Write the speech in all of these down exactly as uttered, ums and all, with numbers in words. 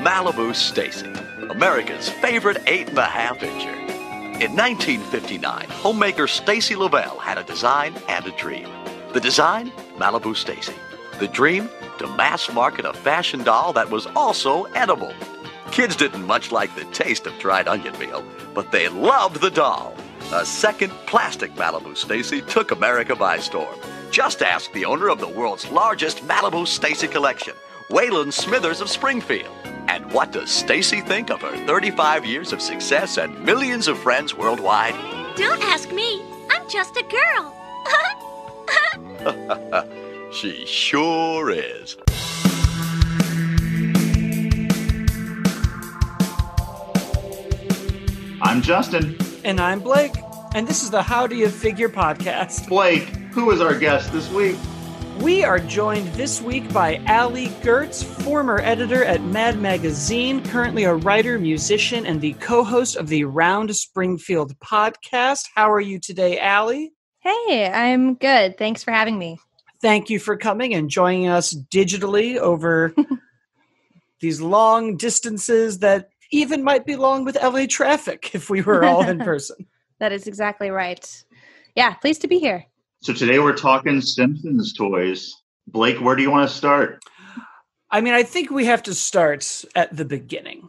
Malibu Stacy, America's favorite eight-and-a-half incher. In nineteen fifty-nine, homemaker Stacy Lavelle had a design and a dream. The design, Malibu Stacy. The dream, to mass market a fashion doll that was also edible. Kids didn't much like the taste of dried onion meal, but they loved the doll. A second plastic Malibu Stacy took America by storm. Just ask the owner of the world's largest Malibu Stacy collection, Waylon Smithers of Springfield. And what does Stacy think of her thirty-five years of success and millions of friends worldwide? Don't ask me. I'm just a girl. She sure is. I'm Justin. And I'm Blake. And this is the How Do You Figure podcast. Blake, who is our guest this week? We are joined this week by Allie Goertz, former editor at Mad Magazine, currently a writer, musician, and the co-host of the Round Springfield podcast. How are you today, Allie? Hey, I'm good. Thanks for having me. Thank you for coming and joining us digitally over these long distances that even might be long with L A traffic if we were all in person. That is exactly right. Yeah, pleased to be here. So today we're talking Simpsons toys. Blake, where do you want to start? I mean, I think we have to start at the beginning.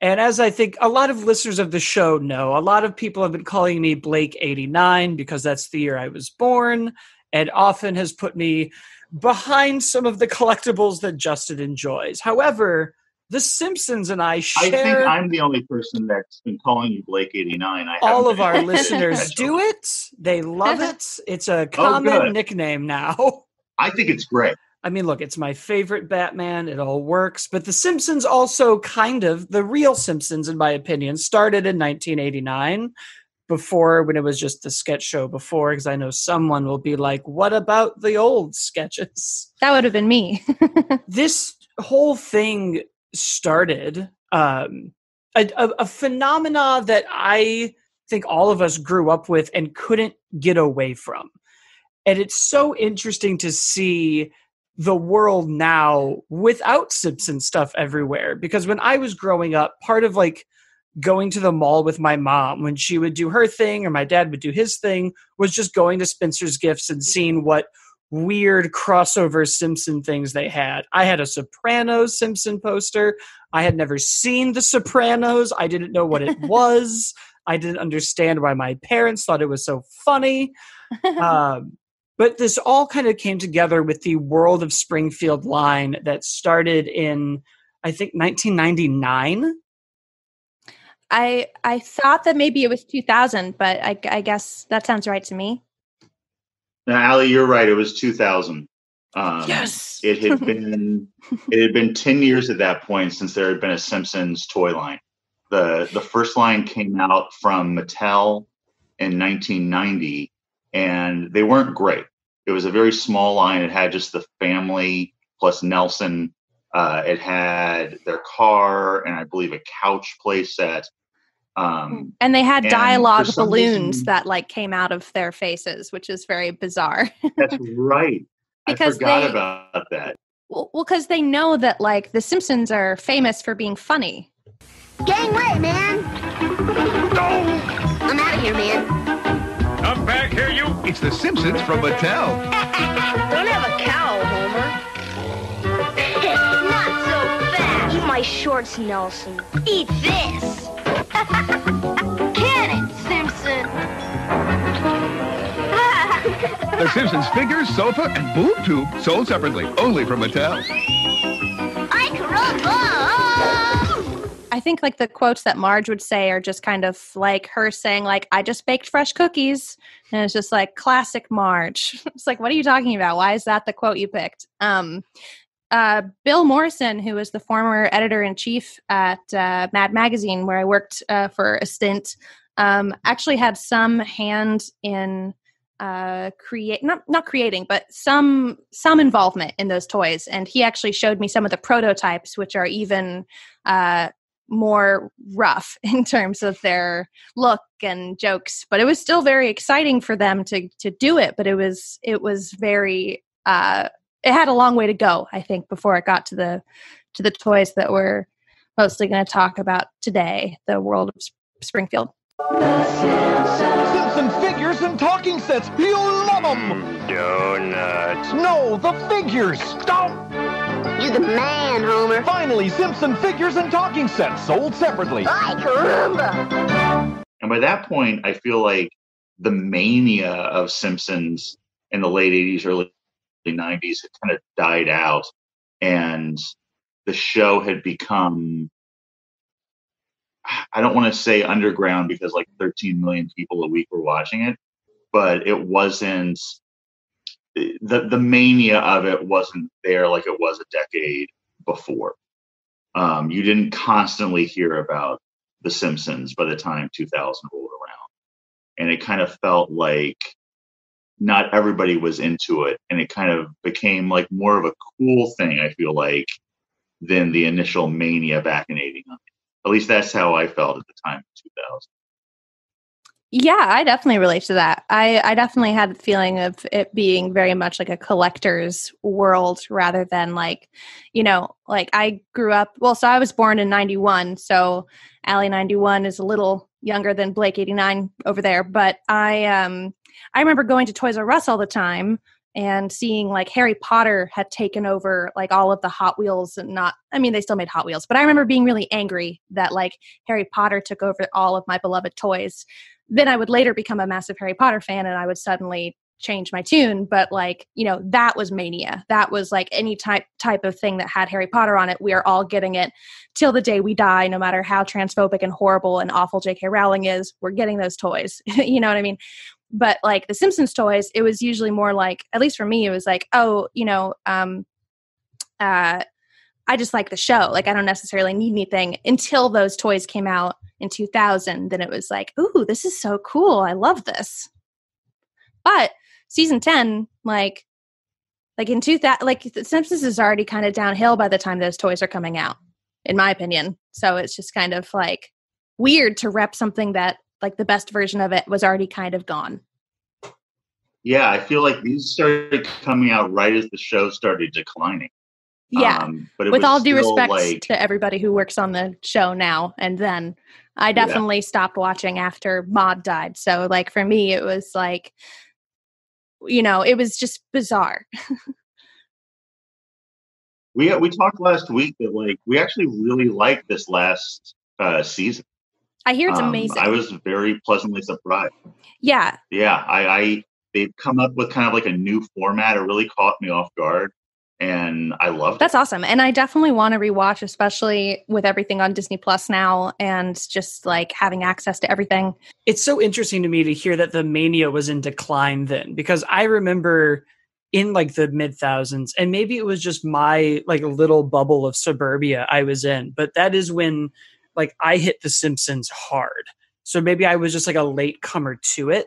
And as I think a lot of listeners of the show know, a lot of people have been calling me Blake eighty-nine because that's the year I was born, and often has put me behind some of the collectibles that Justin enjoys. However, The Simpsons and I share... I think I'm the only person that's been calling you Blake eighty-nine. I all of our listeners do it. They love it. It's a common oh, nickname now. I think it's great. I mean, look, it's my favorite Batman. It all works. But The Simpsons also kind of, the real Simpsons, in my opinion, started in nineteen eighty-nine, before, when it was just the sketch show before, because I know someone will be like, what about the old sketches? That would have been me. This whole thing... started um, a, a, a phenomena that I think all of us grew up with and couldn't get away from. And it's so interesting to see the world now without Simpson stuff everywhere. Because when I was growing up, part of like going to the mall with my mom when she would do her thing or my dad would do his thing was just going to Spencer's Gifts and seeing what weird crossover Simpson things they had. I had a Sopranos Simpson poster. I had never seen The Sopranos. I didn't know what it was. I didn't understand why my parents thought it was so funny. Um, but this all kind of came together with the World of Springfield line that started in, I think, nineteen ninety-nine. I I thought that maybe it was two thousand, but I, I guess that sounds right to me. Now, Allie, you're right. It was two thousand. Um, yes, it had been it had been ten years at that point since there had been a Simpsons toy line. the The first line came out from Mattel in nineteen ninety, and they weren't great. It was a very small line. It had just the family plus Nelson. Uh, it had their car and I believe a couch playset. Um, and they had and dialogue balloons reason, that like came out of their faces, which is very bizarre. That's right. Because I forgot they, about that. Well, because well, they know that like the Simpsons are famous for being funny. Gang way, man. I'm out of here, man. Come back here, you. It's the Simpsons from Mattel. Don't have a cow, Homer. Not so fast. Eat my shorts, Nelson. Eat this. Get it, Simpson! The Simpsons figures, sofa, and boob tube sold separately, only from Mattel. I crumble! I think like the quotes that Marge would say are just kind of like her saying like, I just baked fresh cookies. And it's just like classic Marge. It's like, what are you talking about? Why is that the quote you picked? Um, Uh, Bill Morrison, who was the former editor-in-chief at uh, Mad Magazine, where I worked uh, for a stint, um, actually had some hand in uh, create not not creating, but some some involvement in those toys. And he actually showed me some of the prototypes, which are even uh, more rough in terms of their look and jokes. But it was still very exciting for them to to do it. But it was it was very. Uh, It had a long way to go, I think, before it got to the to the toys that were mostly going to talk about today, the World of Springfield. Simpsons figures and talking sets. You love them. Donuts. No, the figures. Stop. You're the man, Homer. Finally, Simpson figures and talking sets sold separately. Ay, caramba. And by that point, I feel like the mania of Simpsons in the late eighties, early nineties had kind of died out. And the show had become, I don't want to say underground because like thirteen million people a week were watching it, but it wasn't, the, the mania of it wasn't there like it was a decade before. Um, you didn't constantly hear about The Simpsons by the time two thousand rolled around. And it kind of felt like not everybody was into it. And it kind of became like more of a cool thing, I feel like, than the initial mania back in eighty-nine. At least that's how I felt at the time in two thousand. Yeah, I definitely relate to that. I, I definitely had the feeling of it being very much like a collector's world rather than like, you know, like I grew up, well, so I was born in ninety-one. So Allie ninety-one is a little younger than Blake eighty-nine over there. But I, um, I remember going to Toys R Us all the time and seeing like Harry Potter had taken over like all of the Hot Wheels and not, I mean, they still made Hot Wheels, but I remember being really angry that like Harry Potter took over all of my beloved toys. Then I would later become a massive Harry Potter fan and I would suddenly change my tune. But like, you know, that was mania. That was like any type type of thing that had Harry Potter on it. We are all getting it till the day we die, no matter how transphobic and horrible and awful J K Rowling is, we're getting those toys. You know what I mean? But like the Simpsons toys, it was usually more like, at least for me, it was like, oh, you know, um, uh, I just like the show. Like I don't necessarily need anything until those toys came out in two thousand, then it was like, ooh, this is so cool. I love this. But season ten, like, like in two thousand, like The Simpsons is already kind of downhill by the time those toys are coming out, in my opinion. So it's just kind of like weird to rep something that like the best version of it was already kind of gone. Yeah. I feel like these started coming out right as the show started declining. Yeah. Um, but with all due respect like, to everybody who works on the show now and then, I definitely yeah. stopped watching after Maude died. So like for me, it was like, you know, it was just bizarre. we we talked last week that like, we actually really liked this last uh, season. I hear it's um, amazing. I was very pleasantly surprised. Yeah. Yeah. I, I they've come up with kind of like a new format. It really caught me off guard. And I love it. That's awesome. And I definitely want to rewatch, especially with everything on Disney Plus now and just like having access to everything. It's so interesting to me to hear that the mania was in decline then, because I remember in like the mid thousands, and maybe it was just my like little bubble of suburbia I was in, but that is when like I hit The Simpsons hard. So maybe I was just like a latecomer to it.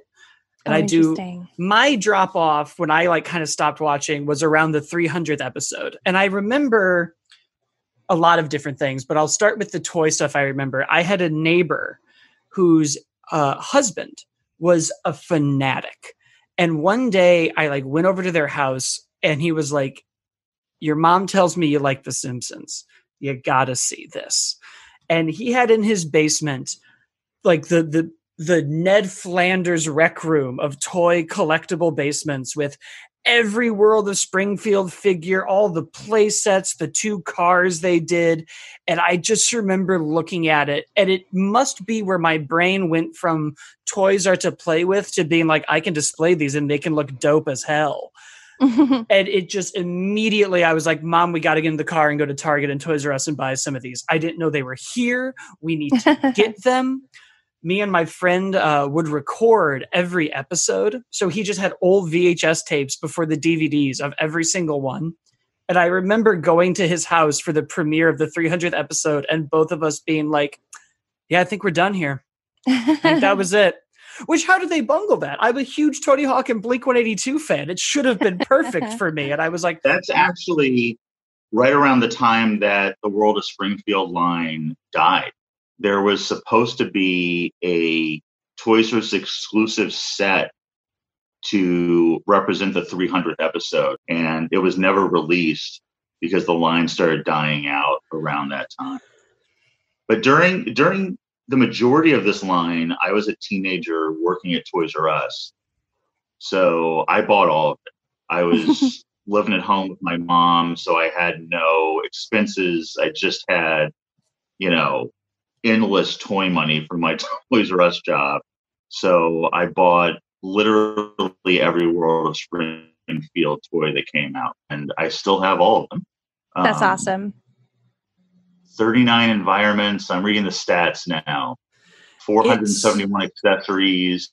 And oh, I do my drop off when I like kind of stopped watching was around the three hundredth episode. And I remember a lot of different things, but I'll start with the toy stuff. I remember I had a neighbor whose uh, husband was a fanatic. And one day I like went over to their house and he was like, your mom tells me you like The Simpsons. You gotta see this. And he had in his basement, like the, the, the Ned Flanders rec room of toy collectible basements with every World of Springfield figure, all the play sets, the two cars they did. And I just remember looking at it, and it must be where my brain went from toys are to play with to being like, I can display these and they can look dope as hell. And it just immediately, I was like, Mom, we got to get in the car and go to Target and Toys R Us and buy some of these. I didn't know they were here. We need to get them. Me and my friend uh, would record every episode. So he just had old V H S tapes before the D V Ds of every single one. And I remember going to his house for the premiere of the three hundredth episode and both of us being like, yeah, I think we're done here. I think that was it. Which, how did they bungle that? I'm a huge Tony Hawk and Blink one eighty-two fan. It should have been perfect for me. And I was like, that's actually right around the time that the World of Springfield line died. There was supposed to be a Toys R Us exclusive set to represent the three hundredth episode, and it was never released because the line started dying out around that time. But during during the majority of this line, I was a teenager working at Toys R Us. So I bought all of it. I was living at home with my mom, so I had no expenses. I just had, you know, endless toy money from my Toys R Us job. So I bought literally every World of Springfield toy that came out, and I still have all of them. That's um, awesome. thirty-nine environments. I'm reading the stats now. four hundred seventy-one it's... accessories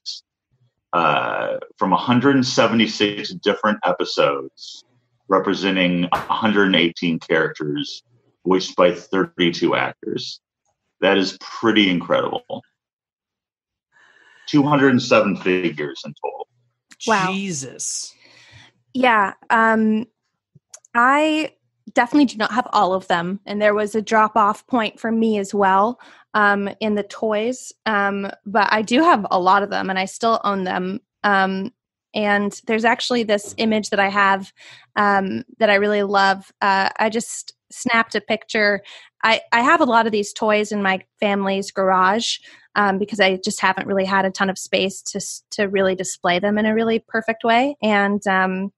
uh, from one hundred seventy-six different episodes, representing one hundred eighteen characters, voiced by thirty-two actors. That is pretty incredible. two hundred seven figures in total. Wow. Jesus. Yeah. Um, I definitely do not have all of them. And there was a drop-off point for me as well um, in the toys. Um, but I do have a lot of them, and I still own them. Um, and there's actually this image that I have um, that I really love. Uh, I just snapped a picture. I, I have a lot of these toys in my family's garage um, because I just haven't really had a ton of space to to really display them in a really perfect way. And um,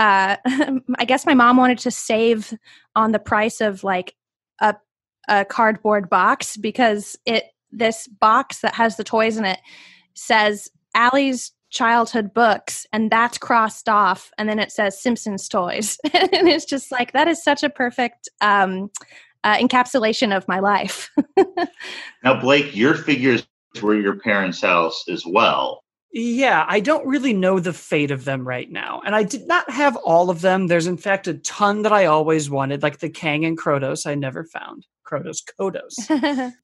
uh, I guess my mom wanted to save on the price of like a, a cardboard box, because it this box that has the toys in it says Allie's childhood books, and that's crossed off, and then it says Simpsons toys. And it's just like, that is such a perfect um, uh, encapsulation of my life. Now, Blake, your figures were your parents' house as well. Yeah, I don't really know the fate of them right now. And I did not have all of them. There's, in fact, a ton that I always wanted, like the Kang and Kodos I never found. Kodos, Kodos.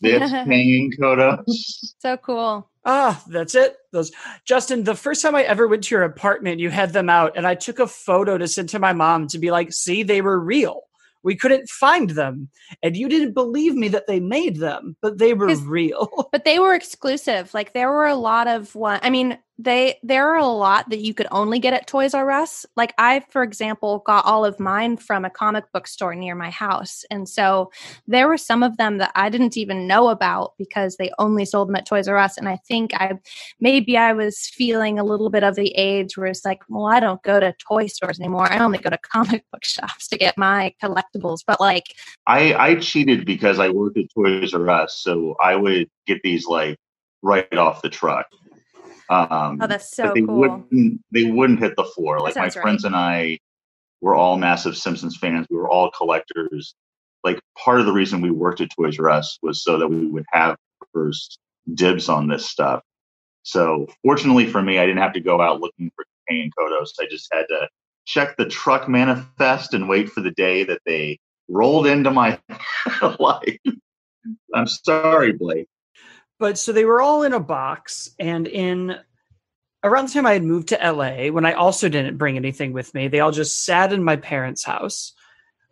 This Kang and Kodos. So cool. Ah, that's it. Those. Justin, the first time I ever went to your apartment, you had them out, and I took a photo to send to my mom to be like, see, they were real. We couldn't find them, and you didn't believe me that they made them, but they were real. But they were exclusive. Like, there were a lot of one. I mean, they there are a lot that you could only get at Toys R Us. Like, I, for example, got all of mine from a comic book store near my house, and so there were some of them that I didn't even know about because they only sold them at Toys R Us. And I think I maybe I was feeling a little bit of the age where it's like, well, I don't go to toy stores anymore. I only go to comic book shops to get my collectibles. But like, I, I cheated because I worked at Toys R Us, so I would get these like right off the truck. Um, oh, that's so they cool! Wouldn't, they wouldn't hit the floor. Like, my friends right. and I were all massive Simpsons fans. We were all collectors. Like, part of the reason we worked at Toys R Us was so that we would have first dibs on this stuff. So fortunately for me, I didn't have to go out looking for Kang and Kodos. I just had to check the truck manifest and wait for the day that they rolled into my life. I'm sorry, Blake. But so they were all in a box, and in around the time I had moved to L A, when I also didn't bring anything with me, they all just sat in my parents' house.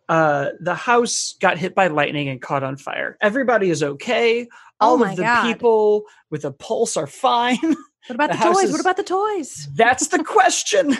Uh, the house got hit by lightning and caught on fire. Everybody is okay. All oh of the God. people with a pulse are fine. What about the, the toys? Is, what about the toys? That's the question.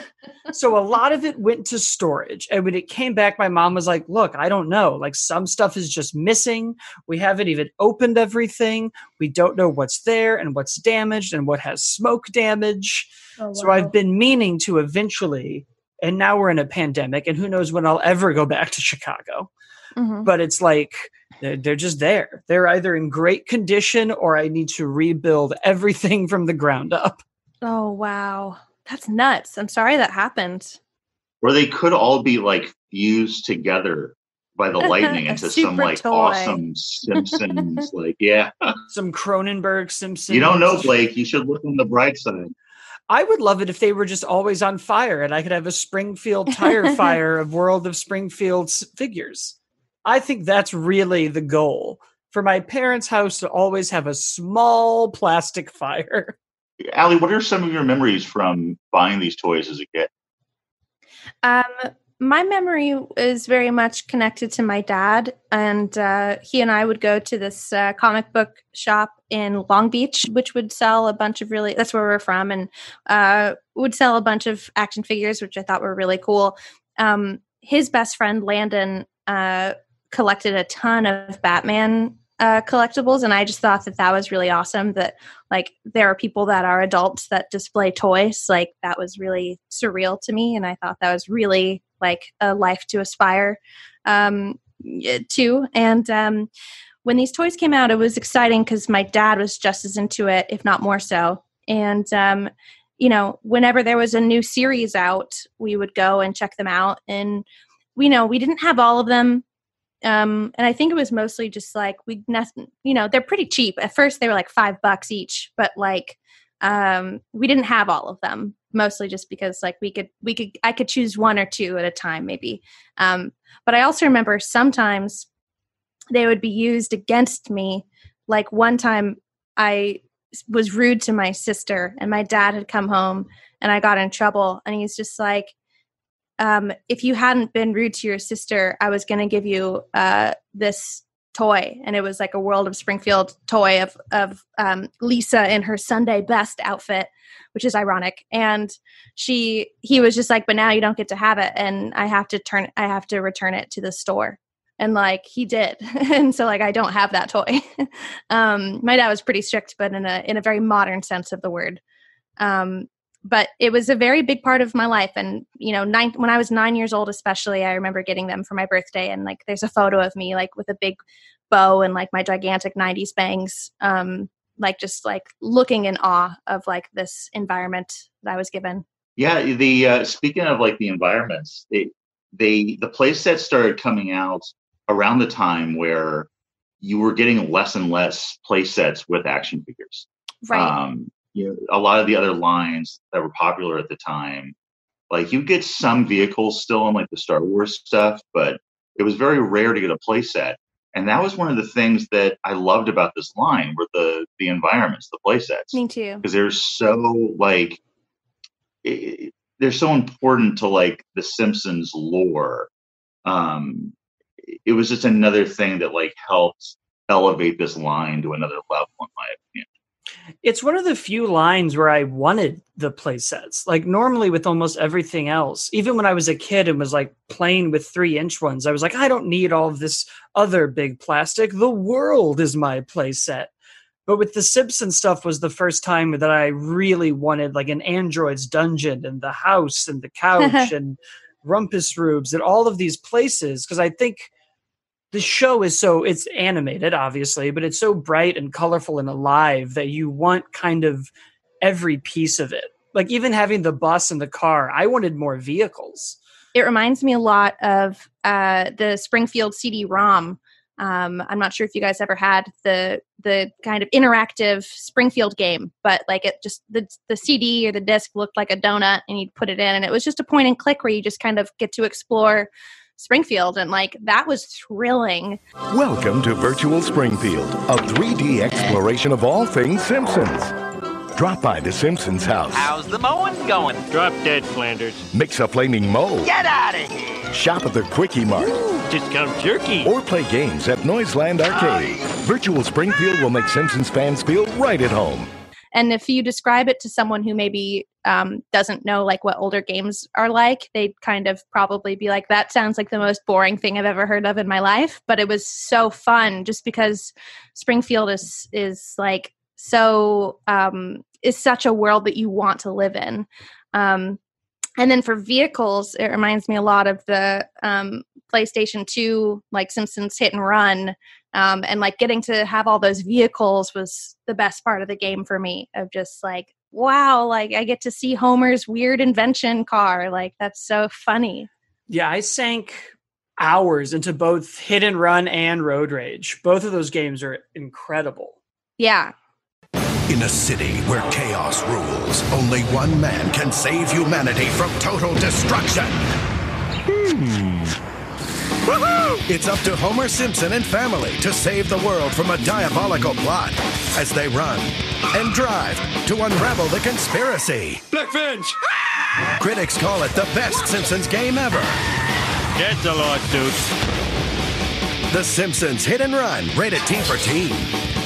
So a lot of it went to storage. And when it came back, my mom was like, look, I don't know. Like, some stuff is just missing. We haven't even opened everything. We don't know what's there and what's damaged and what has smoke damage. Oh, wow. So I've been meaning to eventually, and now we're in a pandemic, and who knows when I'll ever go back to Chicago. Mm-hmm. But it's like, they're, they're just there. They're either in great condition, or I need to rebuild everything from the ground up. Oh, wow. That's nuts. I'm sorry that happened. Or they could all be like fused together by the lightning into some like toy. Awesome Simpsons. Like, yeah. Some Cronenberg Simpsons. You don't know, Blake. You should look on the bright side. I would love it if they were just always on fire, and I could have a Springfield tire fire of World of Springfield's figures. I think that's really the goal, for my parents' house to always have a small plastic fire. Allie, what are some of your memories from buying these toys as a kid? Um, my memory is very much connected to my dad, and uh, he and I would go to this uh, comic book shop in Long Beach, which would sell a bunch of really, that's where we're from, and uh, would sell a bunch of action figures, which I thought were really cool. Um, his best friend, Landon, uh, collected a ton of Batman uh, collectibles. And I just thought that that was really awesome that, like, there are people that are adults that display toys. Like, that was really surreal to me. And I thought that was really, like, a life to aspire um, to. And um, when these toys came out, it was exciting because my dad was just as into it, if not more so. And, um, you know, whenever there was a new series out, we would go and check them out. And we, you know, we didn't have all of them. Um, and I think it was mostly just like, we, you know, they're pretty cheap. At first they were like five bucks each, but like, um, we didn't have all of them, mostly just because like we could, we could, I could choose one or two at a time maybe. Um, but I also remember sometimes they would be used against me. Like one time I was rude to my sister and my dad had come home and I got in trouble, and he's just like, um, if you hadn't been rude to your sister, I was going to give you, uh, this toy. And it was like a World of Springfield toy of, of, um, Lisa in her Sunday best outfit, which is ironic. And she, he was just like, but now you don't get to have it. And I have to turn, I have to return it to the store. And like, he did. And so like, I don't have that toy. um, my dad was pretty strict, but in a, in a very modern sense of the word. Um, But it was a very big part of my life. And, you know, nine, when I was nine years old, especially, I remember getting them for my birthday. And, like, there's a photo of me, like, with a big bow and, like, my gigantic nineties bangs, um, like, just, like, looking in awe of, like, this environment that I was given. Yeah. The uh, speaking of, like, the environments, it, they the playsets started coming out around the time where you were getting less and less playsets with action figures. Right. Um, You know, a lot of the other lines that were popular at the time, like you get some vehicles still in like the Star Wars stuff, but it was very rare to get a playset. And that was one of the things that I loved about this line were the the environments, the playsets. Me too. Because they're so like, it, they're so important to like the Simpsons lore. Um, it was just another thing that like helped elevate this line to another level, in my opinion. It's one of the few lines where I wanted the play sets. Like normally with almost everything else, even when I was a kid and was like playing with three inch ones, I was like, I don't need all of this other big plastic. The world is my play set. But with the Simpsons stuff was the first time that I really wanted like an Android's Dungeon and the house and the couch and Rumpus Rubes and all of these places. Cause I think the show is so, it's animated, obviously, but it's so bright and colorful and alive that you want kind of every piece of it. Like even having the bus and the car, I wanted more vehicles. It reminds me a lot of uh, the Springfield C D ROM. Um, I'm not sure if you guys ever had the the kind of interactive Springfield game, but like it just the the C D or the disc looked like a donut, and you'd put it in, and it was just a point and click where you just kind of get to explore Springfield, and like that was thrilling. Welcome to Virtual Springfield, a three D exploration of all things Simpsons. Drop by the Simpsons house. How's the mowing going? Drop dead, Flanders. Mix a flaming mole. Get out of here. Shop at the Quickie Mart. Ooh, just come jerky. Or play games at Noiseland Arcade. Oh. Virtual Springfield will make Simpsons fans feel right at home. And if you describe it to someone who maybe um, doesn't know like what older games are like, they'd kind of probably be like, that sounds like the most boring thing I've ever heard of in my life. But it was so fun just because Springfield is is like so um, is such a world that you want to live in. Um, and then for vehicles, it reminds me a lot of the um, PlayStation two, like Simpsons Hit and Run. Um, and like getting to have all those vehicles was the best part of the game for me, of just like, wow, like I get to see Homer's weird invention car. Like that's so funny. Yeah, I sank hours into both Hit and Run and Road Rage. Both of those games are incredible. Yeah. In a city where chaos rules, only one man can save humanity from total destruction. Hmm. Woo-hoo! It's up to Homer Simpson and family to save the world from a diabolical plot as they run and drive to unravel the conspiracy. Blackfinch! Ah! Critics call it the best Simpsons game ever. That's a lot, dude. The Simpsons Hit and Run, rated T for teen.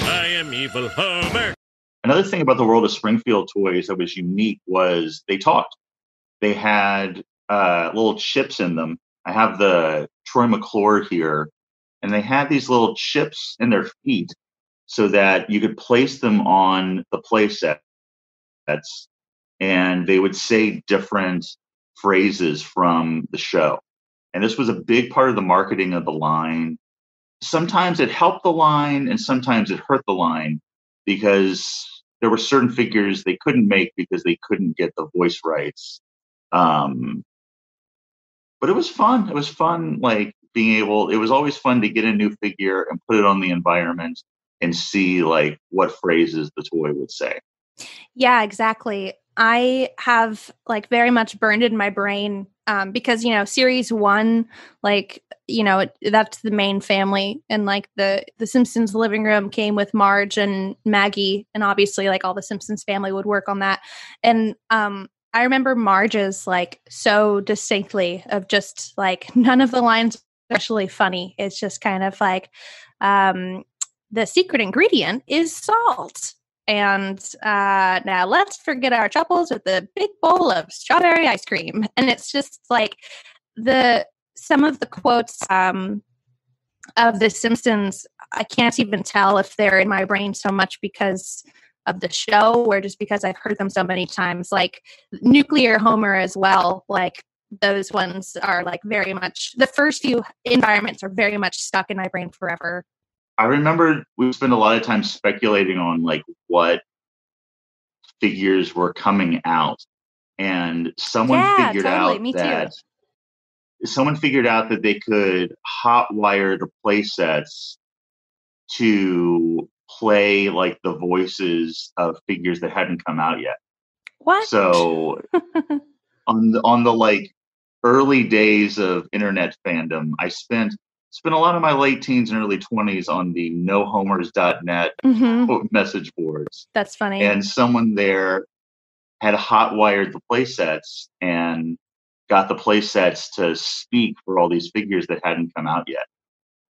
I am evil Homer. Another thing about the World of Springfield toys that was unique was they talked. They had uh, little chips in them. I have the Troy McClure here And they had these little chips in their feet so that you could place them on the play sets, and they would say different phrases from the show. And this was a big part of the marketing of the line. Sometimes it helped the line, and sometimes it hurt the line, because there were certain figures they couldn't make because they couldn't get the voice rights. Um, but it was fun. It was fun, like, being able, it was always fun to get a new figure and put it on the environment and see, like, what phrases the toy would say. Yeah, exactly. I have, like, very much burned in my brain um, because, you know, series one, like, you know, it, that's the main family. And, like, the, the Simpsons living room came with Marge and Maggie. And obviously, like, all the Simpsons family would work on that. And um, I remember Marge's, like, so distinctly of just, like, none of the lines are actually funny. It's just kind of like um, the secret ingredient is salt. And uh, now let's forget our troubles with the big bowl of strawberry ice cream. And it's just like the some of the quotes um, of The Simpsons, I can't even tell if they're in my brain so much because of the show or just because I've heard them so many times. Like Nuclear Homer as well. Like those ones are like very much, the first few environments are very much stuck in my brain forever. I remember we spent a lot of time speculating on like what figures were coming out, and someone yeah, figured totally. out Me that too. someone figured out that they could hotwire the play sets to play like the voices of figures that hadn't come out yet. What? So on the, on the like early days of internet fandom, I spent Spent a lot of my late teens and early twenties on the no homers dot net mm-hmm. message boards. That's funny. And someone there had hotwired the play sets and got the play sets to speak for all these figures that hadn't come out yet.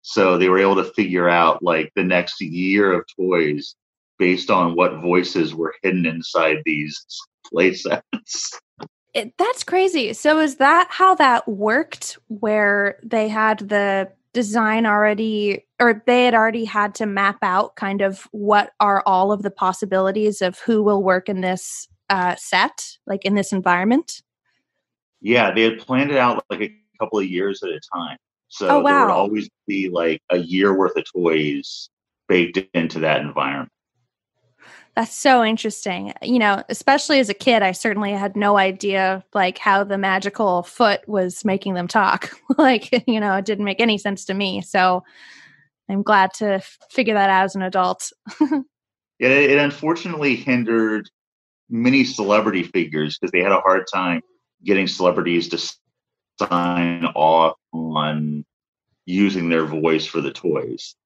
So they were able to figure out like the next year of toys based on what voices were hidden inside these play sets. It, that's crazy. So is that how that worked, where they had the design already, or they had already had to map out kind of what are all of the possibilities of who will work in this uh, set, like in this environment? Yeah, they had planned it out like a couple of years at a time. So oh, wow. there would always be like a year worth of toys baked into that environment. That's so interesting. You know, especially as a kid, I certainly had no idea like how the magical foot was making them talk. Like, you know, it didn't make any sense to me. So I'm glad to f- figure that out as an adult. it, it unfortunately hindered many celebrity figures because they had a hard time getting celebrities to sign off on using their voice for the toys.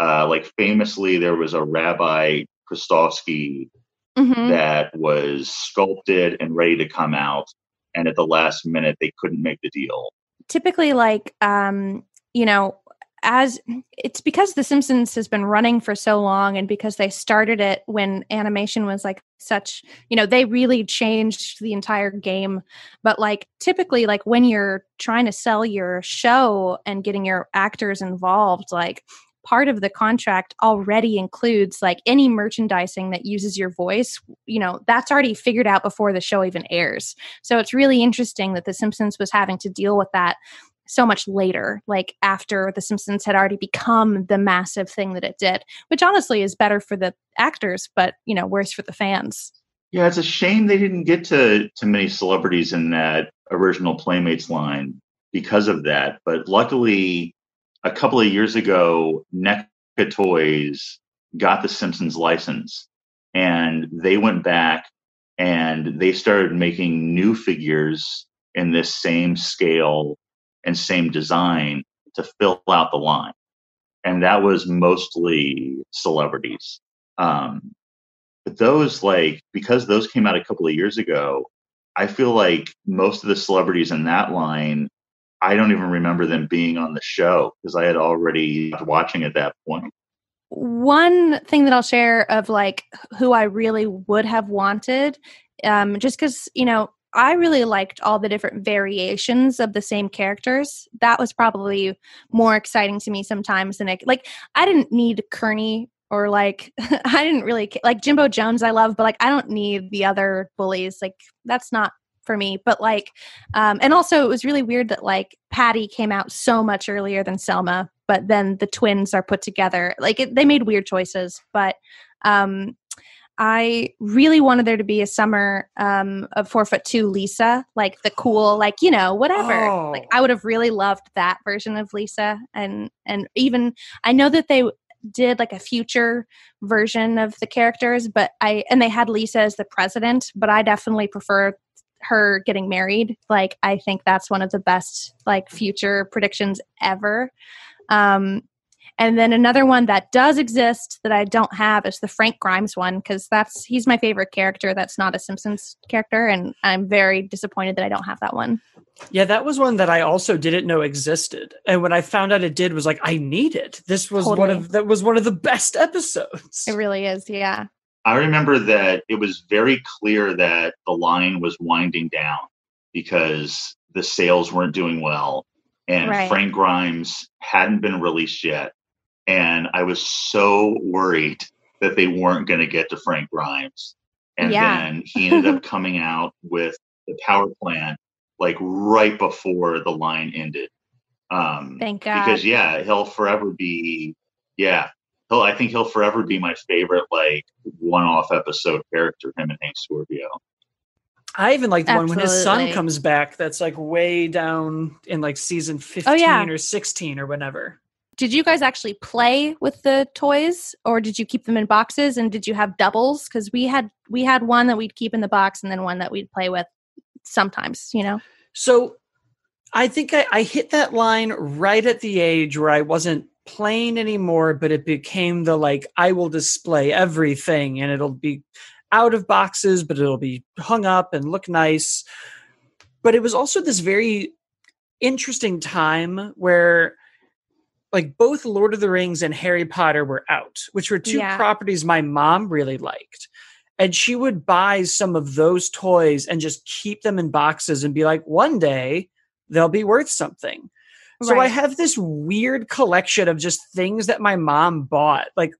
Uh, like famously, there was a rabbi Kostovsky mm-hmm. that was sculpted and ready to come out, and at the last minute they couldn't make the deal. Typically, like um, you know, as it's because The Simpsons has been running for so long, and because they started it when animation was like such, you know, they really changed the entire game. But like typically, like when you're trying to sell your show and getting your actors involved, like part of the contract already includes like any merchandising that uses your voice, you know, that's already figured out before the show even airs. So it's really interesting that The Simpsons was having to deal with that so much later, like after The Simpsons had already become the massive thing that it did, which honestly is better for the actors, but, you know, worse for the fans. Yeah, it's a shame they didn't get to, to many celebrities in that original Playmates line because of that. But luckily, a couple of years ago, NECA Toys got the Simpsons license, and they went back and they started making new figures in this same scale and same design to fill out the line. And that was mostly celebrities. Um, but those, like, because those came out a couple of years ago, I feel like most of the celebrities in that line, I don't even remember them being on the show because I had already been watching at that point. One thing that I'll share of like who I really would have wanted, um, just because, you know, I really liked all the different variations of the same characters. That was probably more exciting to me sometimes than it, like, I didn't need Kearney or like, I didn't really like Jimbo Jones. I love, but like, I don't need the other bullies. Like, that's not for me. But like, um, and also it was really weird that like Patty came out so much earlier than Selma, but then the twins are put together. Like it, they made weird choices, but, um, I really wanted there to be a summer um, of four foot two Lisa, like the cool, like, you know, whatever. Oh. Like I would have really loved that version of Lisa. And, and even, I know that they did like a future version of the characters, but I, and they had Lisa as the president, but I definitely prefer her getting married. Like, I think that's one of the best like future predictions ever. Um, And then another one that does exist that I don't have is the Frank Grimes one, because that's he's my favorite character. That's not a Simpsons character, and I'm very disappointed that I don't have that one. Yeah, that was one that I also didn't know existed, and when I found out it did, was like, I need it. This was totally. one of that was one of the best episodes. It really is, yeah. I remember that it was very clear that the line was winding down because the sales weren't doing well, and right. Frank Grimes hadn't been released yet. And I was so worried that they weren't going to get to Frank Grimes. And yeah. then he ended up coming out with the power plant, like right before the line ended. Um, Thank God. Because yeah, he'll forever be, yeah. He'll, I think he'll forever be my favorite, like one-off episode character, him and Hank Scorpio. I even like the Absolutely. one when his son comes back. That's like way down in like season fifteen oh, yeah. or sixteen or whatever. Did you guys actually play with the toys, or did you keep them in boxes, and did you have doubles? Because we had we had one that we'd keep in the box and then one that we'd play with sometimes, you know? So I think I, I hit that line right at the age where I wasn't playing anymore, but it became the like, I will display everything and it'll be out of boxes, but it'll be hung up and look nice. But it was also this very interesting time where... like both Lord of the Rings and Harry Potter were out, which were two yeah. properties my mom really liked. And she would buy some of those toys and just keep them in boxes and be like, one day they'll be worth something. Right. So I have this weird collection of just things that my mom bought, like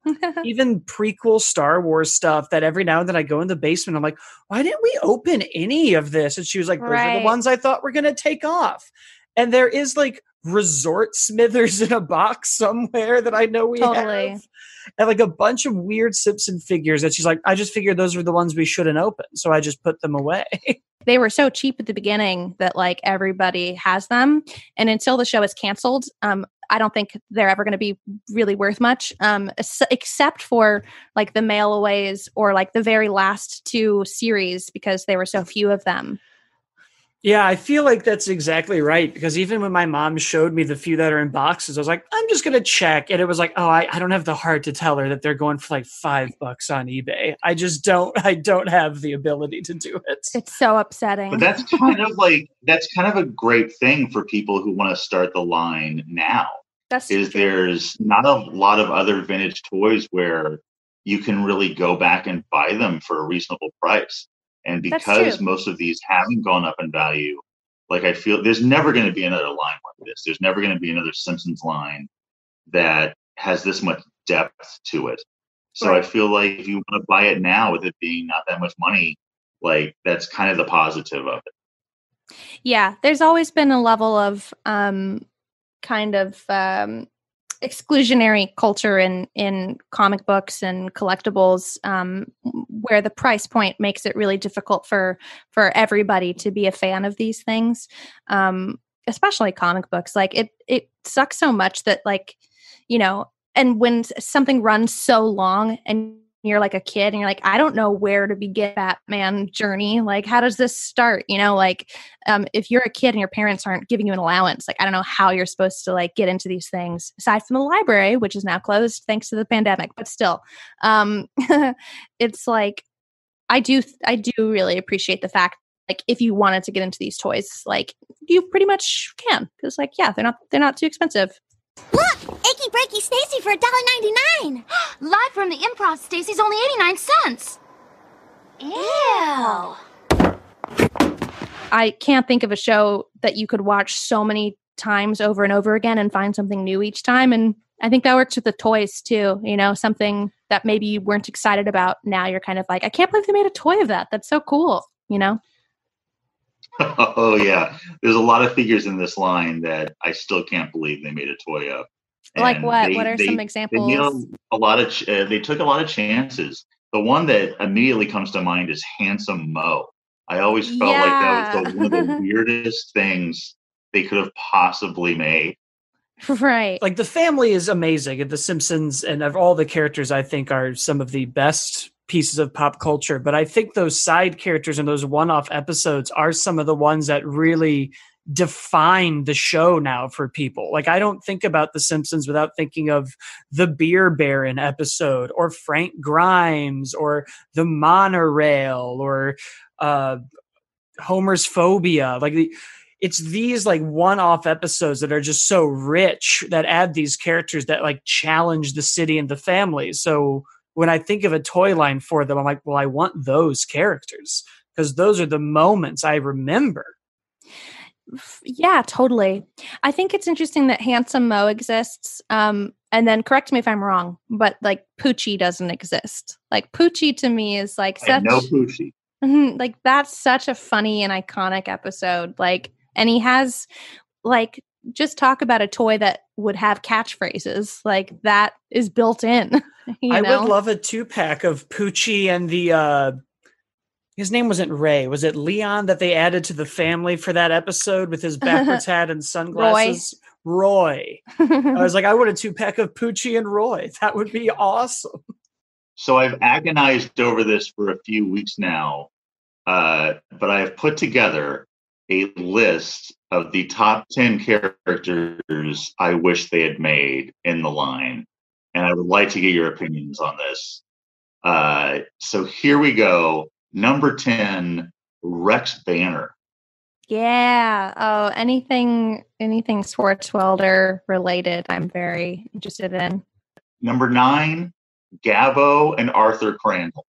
even prequel Star Wars stuff that every now and then I go in the basement. I'm like, why didn't we open any of this? And she was like, those right. are the ones I thought were going to take off. And there is like, Resort Smithers in a box somewhere that I know we totally. have, and like a bunch of weird Simpson figures that she's like, I just figured those were the ones we shouldn't open, so I just put them away. They were so cheap at the beginning that like everybody has them, and until the show is canceled, um I don't think they're ever going to be really worth much, um, except for like the mail aways or like the very last two series, because there were so few of them. Yeah, I feel like that's exactly right. Because even when my mom showed me the few that are in boxes, I was like, I'm just going to check. And it was like, oh, I, I don't have the heart to tell her that they're going for like five bucks on eBay. I just don't, I don't have the ability to do it. It's so upsetting. But that's kind of like, that's kind of a great thing for people who want to start the line now. That's is true. There's not a lot of other vintage toys where you can really go back and buy them for a reasonable price. And because most of these haven't gone up in value, like I feel there's never going to be another line like this. There's never going to be another Simpsons line that has this much depth to it. So right. I feel like if you want to buy it now with it being not that much money, like that's kind of the positive of it. Yeah, there's always been a level of um, kind of um, exclusionary culture in, in comic books and collectibles, um, where the price point makes it really difficult for, for everybody to be a fan of these things. Um, especially comic books. Like it, it sucks so much that like, you know, and when something runs so long and you're like a kid and you're like, I don't know where to begin Batman journey. Like, how does this start? You know, like, um, if you're a kid and your parents aren't giving you an allowance, like, I don't know how you're supposed to like get into these things aside from the library, which is now closed thanks to the pandemic, but still, um, it's like, I do, I do really appreciate the fact, like, if you wanted to get into these toys, like you pretty much can. Cause like, yeah, they're not, they're not too expensive. Look, Achy Breaky Stacy for one dollar ninety-nine. Live from the Improv, Stacy's only eighty-nine cents. Ew. I can't think of a show that you could watch so many times over and over again and find something new each time. And I think that works with the toys too, you know, something that maybe you weren't excited about. Now you're kind of like, I can't believe they made a toy of that. That's so cool, you know? Oh yeah. There's a lot of figures in this line that I still can't believe they made a toy of. And like what? They, what are they, some examples? They, you a lot of ch- uh, they took a lot of chances. The one that immediately comes to mind is Handsome Mo. I always felt yeah. like that was the, one of the weirdest things they could have possibly made. Right. Like the family is amazing, and The Simpsons and of all the characters, I think are some of the best pieces of pop culture. But I think those side characters and those one-off episodes are some of the ones that really define the show now for people. Like I don't think about The Simpsons without thinking of the Beer Baron episode or Frank Grimes or the monorail or uh, Homer's Phobia. Like the, it's these like one-off episodes that are just so rich that add these characters that like challenge the city and the family. So when I think of a toy line for them, I'm like, well, I want those characters because those are the moments I remember. Yeah, totally. I think it's interesting that Handsome Mo exists. Um, and then correct me if I'm wrong, but like Poochie doesn't exist. Like Poochie to me is like such no Poochie. Like that's such a funny and iconic episode. Like, and he has like just talk about a toy that would have catchphrases like that is built in. You I know? would love a two pack of Poochie and the uh his name wasn't Ray. Was it Leon that they added to the family for that episode with his backwards hat and sunglasses? Roy. Roy. I was like, I want a two-pack of Poochie and Roy. That would be awesome. So I've agonized over this for a few weeks now, uh, but I have put together a list of the top ten characters I wish they had made in the line. And I would like to get your opinions on this. Uh, so here we go. Number ten, Rex Banner. Yeah. Oh, anything, anything Swartzwelder related, I'm very interested in. Number nine, Gabbo and Arthur Crandall.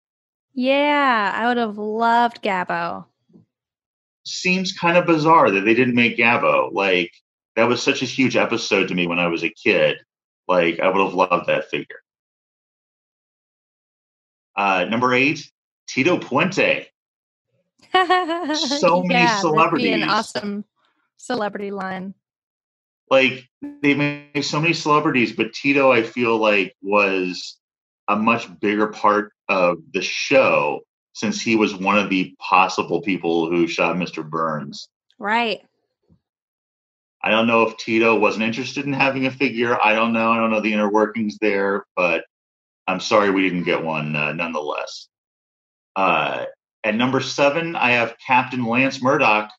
Yeah, I would have loved Gabbo. Seems kind of bizarre that they didn't make Gabbo. Like, that was such a huge episode to me when I was a kid. Like, I would have loved that figure. Uh, number eight, Tito Puente. So many yeah, celebrities. That'd be an awesome celebrity line. Like they made so many celebrities, but Tito, I feel like, was a much bigger part of the show since he was one of the possible people who shot Mister Burns. Right. I don't know if Tito wasn't interested in having a figure. I don't know. I don't know the inner workings there, but I'm sorry we didn't get one uh, nonetheless. Uh, at number seven, I have Captain Lance Murdoch.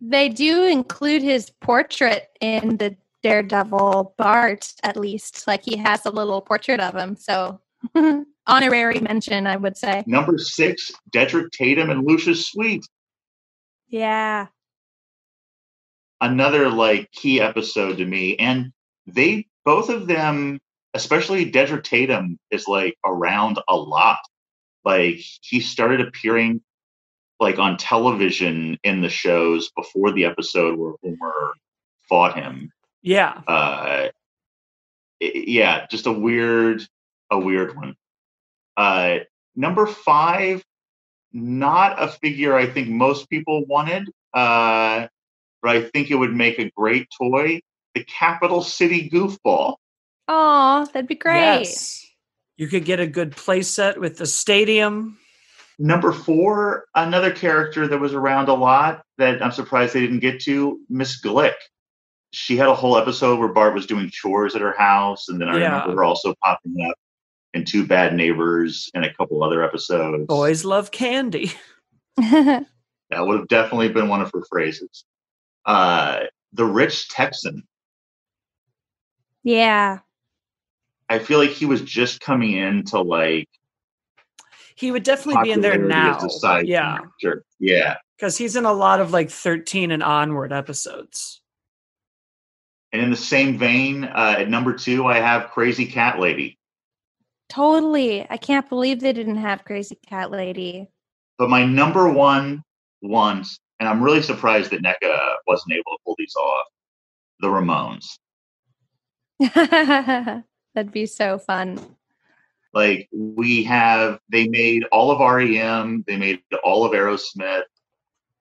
They do include his portrait in the Daredevil Bart, at least. Like, he has a little portrait of him. So, honorary mention, I would say. Number six, Drederick Tatum and Lucius Sweet. Yeah. Another, like, key episode to me. And they, both of them, especially Drederick Tatum, is, like, around a lot. Like, he started appearing, like, on television in the shows before the episode where Homer fought him. Yeah. Uh, yeah, just a weird, a weird one. Uh, number five, not a figure I think most people wanted, uh, but I think it would make a great toy. The Capital City Goofball. Aw, that'd be great. Yes. You could get a good play set with the stadium. Number four, another character that was around a lot that I'm surprised they didn't get to, Miss Glick. She had a whole episode where Bart was doing chores at her house, and then I yeah. remember her also popping up in Two Bad Neighbors and a couple other episodes. Boys love candy. That would have definitely been one of her phrases. Uh, the Rich Texan. Yeah. I feel like he was just coming in to like. He would definitely be in there now. Yeah. Character. Yeah. Because he's in a lot of like thirteen and onward episodes. And in the same vein, uh, at number two, I have Crazy Cat Lady. Totally. I can't believe they didn't have Crazy Cat Lady. But my number one once, And I'm really surprised that NECA wasn't able to pull these off. The Ramones. That'd be so fun. Like, we have, they made all of R E M, they made all of Aerosmith,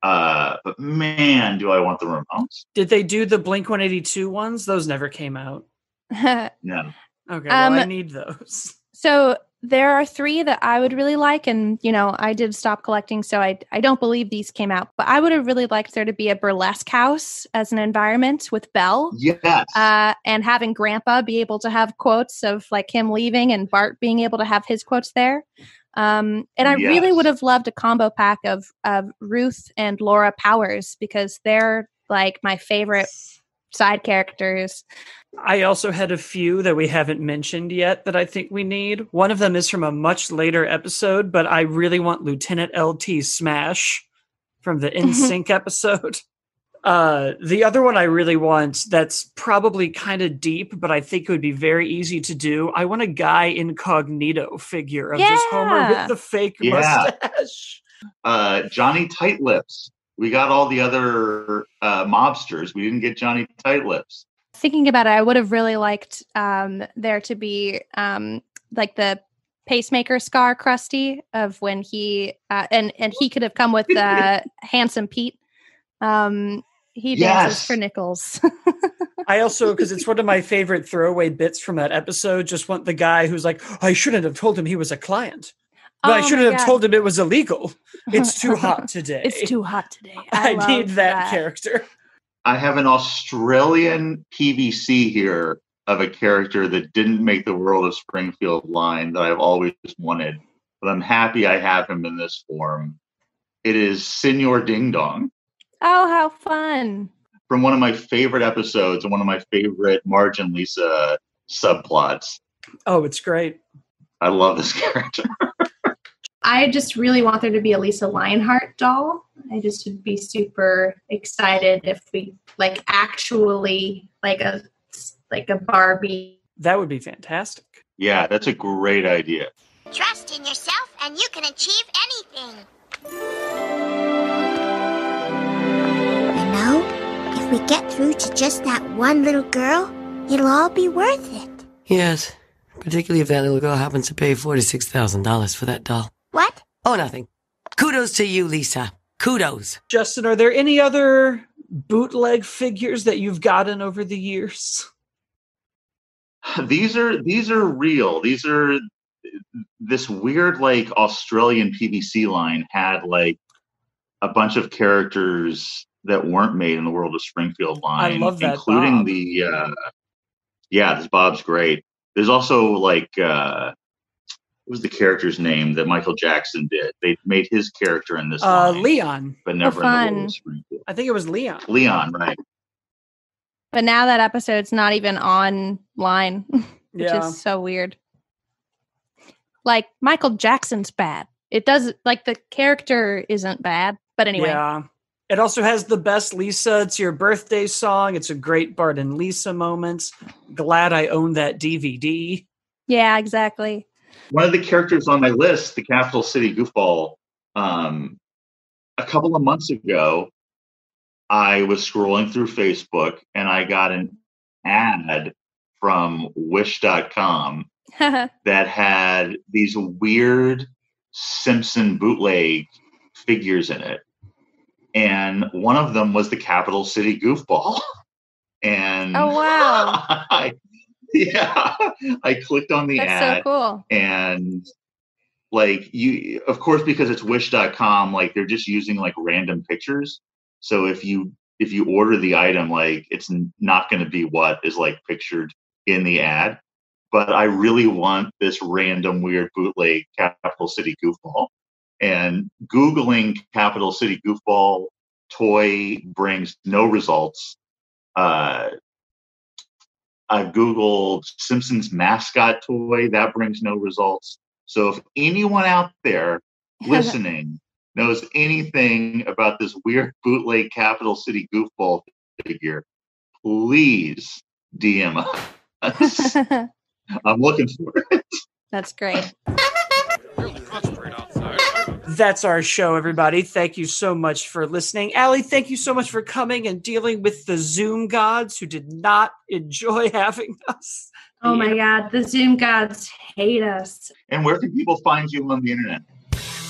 uh, but man, do I want the Ramones. Did they do the Blink one eighty-two ones? Those never came out. No. Okay, well, um, I need those. So there are three that I would really like, and, you know, I did stop collecting, so I I don't believe these came out, but I would have really liked there to be a burlesque house as an environment with Belle. Yes. Uh, and having Grandpa be able to have quotes of, like, him leaving and Bart being able to have his quotes there. Um, and I yes. really would have loved a combo pack of, of Ruth and Laura Powers, because they're, like, my favorite side characters. I also had a few that we haven't mentioned yet that I think we need. One of them is from a much later episode, but I really want Lieutenant L T Smash from the NSYNC episode. Uh, the other one I really want, that's probably kind of deep, but I think it would be very easy to do. I want a Guy Incognito figure of yeah. just Homer with the fake yeah. mustache. Uh, Johnny Tightlips. We got all the other uh, mobsters. We didn't get Johnny Tightlips. Thinking about it, I would have really liked um, there to be um, like the pacemaker scar Krusty of when he uh, and and he could have come with uh, Handsome Pete. Um, he dances yes. for nickels. I also, because it's one of my favorite throwaway bits from that episode, just want the guy who's like, I shouldn't have told him he was a client. But oh I shouldn't have God. told him it was illegal. It's too hot today. It's too hot today. I, I need that, that character. I have an Australian P V C here of a character that didn't make the World of Springfield line that I've always wanted, but I'm happy I have him in this form. It is Senor Ding Dong. Oh, how fun. From one of my favorite episodes and one of my favorite Marge and Lisa subplots. Oh, it's great. I love this character. I just really want there to be a Lisa Lionheart doll. I just would be super excited if we like actually like a like a Barbie. That would be fantastic. Yeah, that's a great idea. Trust in yourself and you can achieve anything. You know, if we get through to just that one little girl, it'll all be worth it. Yes, particularly if that little girl happens to pay forty-six thousand dollars for that doll. What? Oh, nothing. Kudos to you, Lisa. Kudos. Justin, are there any other bootleg figures that you've gotten over the years? These are these are real. These are this weird, like, Australian P V C line had, like, a bunch of characters that weren't made in the World of Springfield line. I love that, including Bob. the uh, yeah, this Bob's great. There's also, like, uh, what was the character's name that Michael Jackson did? They made his character in this uh, line. Leon. But never in the World of Springfield. I think it was Leon. Leon, right. But now that episode's not even online, which yeah. is so weird. Like, Michael Jackson's bad. It doesn't, like, the character isn't bad. But anyway. Yeah. It also has the best Lisa, it's your birthday song. It's a great Bart and Lisa moments. Glad I own that D V D. Yeah, exactly. One of the characters on my list, the Capital City Goofball, um, a couple of months ago, I was scrolling through Facebook and I got an ad from wish dot com that had these weird Simpson bootleg figures in it. And one of them was the Capital City Goofball. And oh, wow. I, Yeah, I clicked on the That's ad so cool. and like you, of course, because it's wish dot com, like they're just using like random pictures. So if you, if you order the item, like it's not going to be what is like pictured in the ad, but I really want this random weird bootleg Capital City Goofball, and Googling Capital City Goofball toy brings no results. Uh, I've Googled Simpsons mascot toy. That brings no results. So if anyone out there listening knows anything about this weird bootleg Capital City Goofball figure, please D M us. I'm looking for it. That's great. that's our show, everybody. Thank you so much for listening. Allie, thank you so much for coming and dealing with the Zoom gods who did not enjoy having us. Oh, my God. The Zoom gods hate us. And where can people find you on the internet?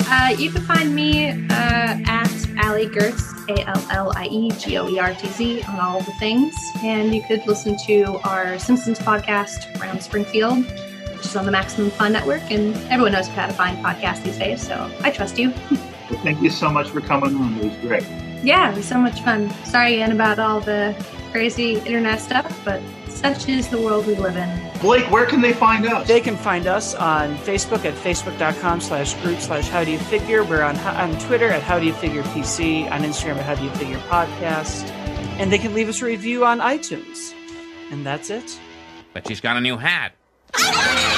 Uh, you can find me uh, at Allie Goertz, A L L I E G O E R T Z, on all the things. And you could listen to our Simpsons podcast, Round Springfield, which is on the Maximum Fun Network. And everyone knows how to find podcasts these days, so I trust you. Well, thank you so much for coming on. It was great. Yeah, it was so much fun. Sorry, Ian, about all the crazy internet stuff, but such is the world we live in. Blake, where can they find us? They can find us on Facebook at facebook.com slash group slash how do you figure. We're on on Twitter at how do you figure P C, on Instagram at how do you figure podcast. And they can leave us a review on iTunes. And that's it. But she's got a new hat.